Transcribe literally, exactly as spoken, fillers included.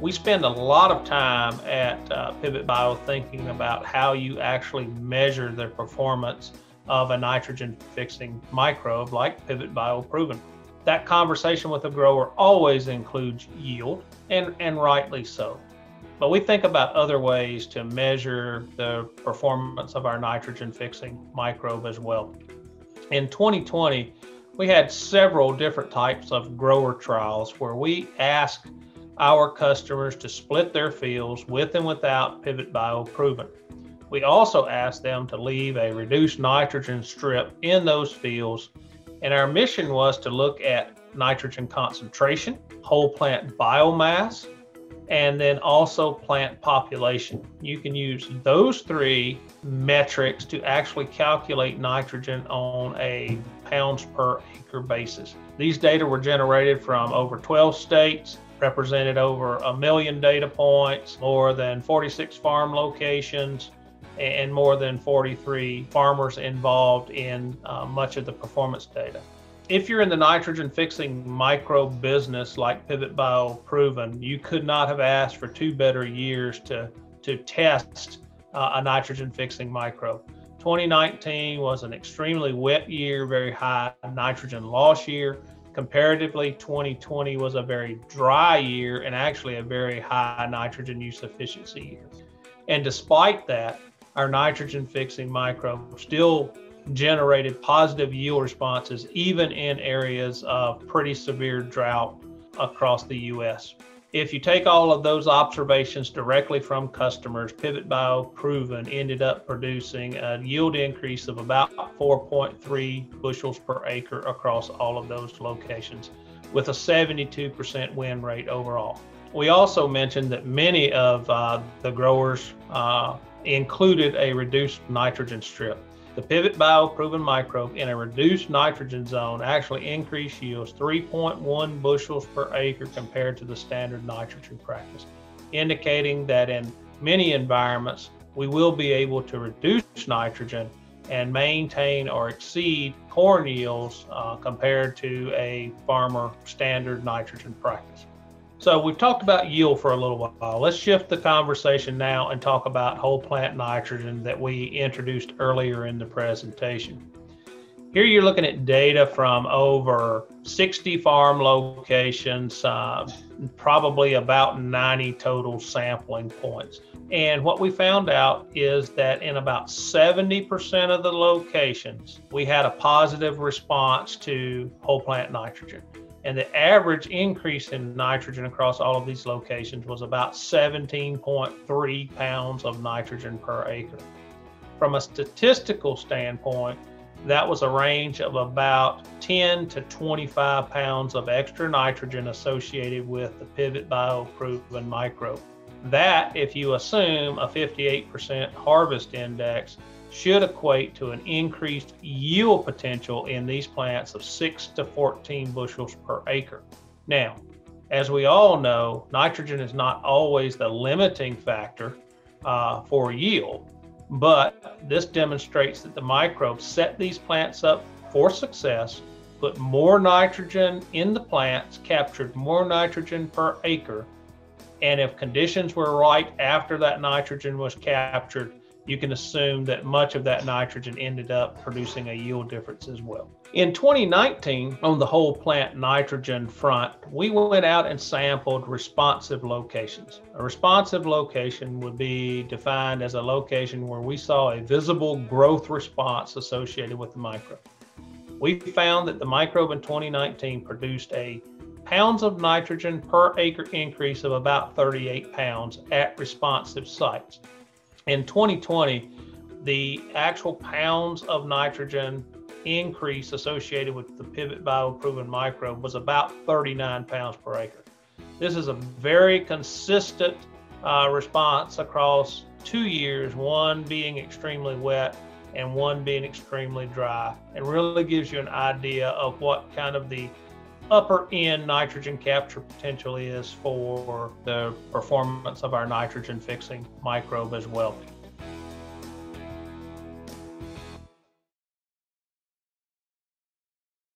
We spend a lot of time at uh, Pivot Bio thinking about how you actually measure the performance of a nitrogen-fixing microbe like Pivot Bio PROVEN. That conversation with the grower always includes yield, and, and rightly so. But we think about other ways to measure the performance of our nitrogen-fixing microbe as well. In twenty twenty, we had several different types of grower trials where we asked our customers to split their fields with and without Pivot Bio PROVEN. We also asked them to leave a reduced nitrogen strip in those fields, and our mission was to look at nitrogen concentration, whole plant biomass, and then also plant population. You can use those three metrics to actually calculate nitrogen on a pounds per acre basis. These data were generated from over twelve states, represented over a million data points, more than forty-six farm locations, and more than forty-three farmers involved in uh, much of the performance data. If you're in the nitrogen fixing microbe business like Pivot Bio PROVEN, you could not have asked for two better years to, to test uh, a nitrogen fixing microbe. twenty nineteen was an extremely wet year, very high nitrogen loss year. Comparatively, twenty twenty was a very dry year and actually a very high nitrogen use efficiency year. And despite that, our nitrogen fixing microbe still generated positive yield responses, even in areas of pretty severe drought across the U S. If you take all of those observations directly from customers, Pivot Bio PROVEN ended up producing a yield increase of about four point three bushels per acre across all of those locations, with a seventy-two percent win rate overall. We also mentioned that many of uh, the growers uh, included a reduced nitrogen strip. The Pivot Bio PROVEN microbe in a reduced nitrogen zone actually increased yields three point one bushels per acre compared to the standard nitrogen practice, indicating that in many environments, we will be able to reduce nitrogen and maintain or exceed corn yields uh, compared to a farmer standard nitrogen practice. So we've talked about yield for a little while. Let's shift the conversation now and talk about whole plant nitrogen that we introduced earlier in the presentation. Here you're looking at data from over sixty farm locations, uh, probably about ninety total sampling points. And what we found out is that in about seventy percent of the locations, we had a positive response to whole plant nitrogen. And the average increase in nitrogen across all of these locations was about seventeen point three pounds of nitrogen per acre. From a statistical standpoint, that was a range of about ten to twenty-five pounds of extra nitrogen associated with the Pivot Bio PROVEN microbe. That, if you assume a fifty-eight percent harvest index, should equate to an increased yield potential in these plants of six to fourteen bushels per acre. Now, as we all know, nitrogen is not always the limiting factor uh, for yield, but this demonstrates that the microbes set these plants up for success, put more nitrogen in the plants, captured more nitrogen per acre, and if conditions were right after that nitrogen was captured, you can assume that much of that nitrogen ended up producing a yield difference as well. In twenty nineteen, on the whole plant nitrogen front, we went out and sampled responsive locations. A responsive location would be defined as a location where we saw a visible growth response associated with the microbe. We found that the microbe in twenty nineteen produced a pounds of nitrogen per acre increase of about thirty-eight pounds at responsive sites. In twenty twenty, the actual pounds of nitrogen increase associated with the Pivot Bio PROVEN microbe was about thirty-nine pounds per acre. This is a very consistent uh, response across two years, one being extremely wet and one being extremely dry, and really gives you an idea of what kind of the upper end nitrogen capture potential is for the performance of our nitrogen fixing microbe as well.